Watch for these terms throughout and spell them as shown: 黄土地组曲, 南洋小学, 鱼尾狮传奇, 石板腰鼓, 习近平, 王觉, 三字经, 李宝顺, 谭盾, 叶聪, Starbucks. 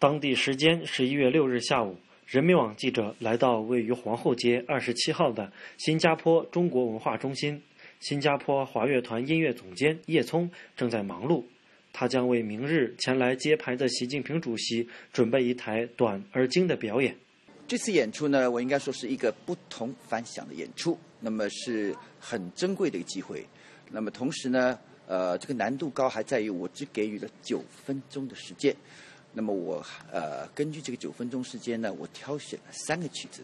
当地时间11月6日下午，人民网记者来到位于皇后街27号的新加坡中国文化中心。新加坡华乐团音乐总监叶聪正在忙碌，他将为明日前来揭牌的习近平主席准备一台短而精的表演。这次演出呢，我应该说是一个不同凡响的演出，那么是很珍贵的一个机会。那么同时呢，这个难度高还在于我只给予了9分钟的时间。那么我根据这个9分钟时间呢，我挑选了3个曲子。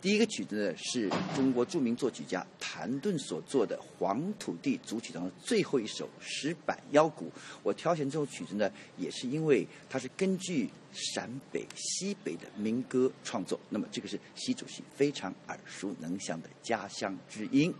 第一个曲子呢是中国著名作曲家谭盾所作的《黄土地组曲》当中最后一首《石板腰鼓》。我挑选这首曲子呢，也是因为它是根据陕北、西北的民歌创作。那么这个是习主席非常耳熟能详的家乡之音。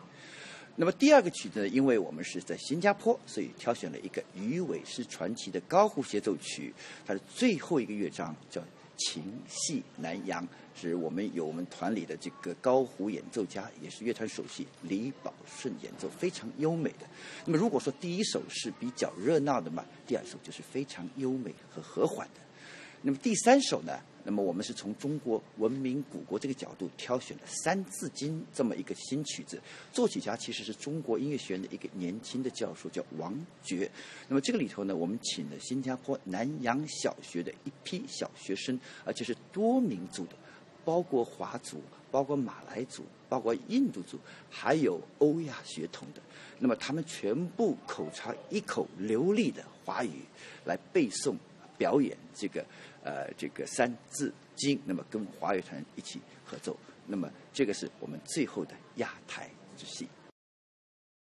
那么第二个曲子呢，因为我们是在新加坡，所以挑选了一个鱼尾狮传奇的高胡协奏曲，它的最后一个乐章叫《情系南洋》，是我们团里的这个高胡演奏家，也是乐团首席李宝顺演奏，非常优美的。那么如果说第一首是比较热闹的嘛，第二首就是非常优美和和缓的。那么第三首呢？那么我们是从中国文明古国这个角度挑选了《三字经》这么一个新曲子，作曲家其实是中国音乐学院的一个年轻的教授，叫王觉。那么这个里头呢，我们请了新加坡南洋小学的一批小学生，而且是多民族的，包括华族、包括马来族、包括印度族，还有欧亚血统的。那么他们全部口查一口流利的华语来背诵表演这个《三字经》，那么跟华乐团一起合奏，那么这个是我们最后的压台之戏。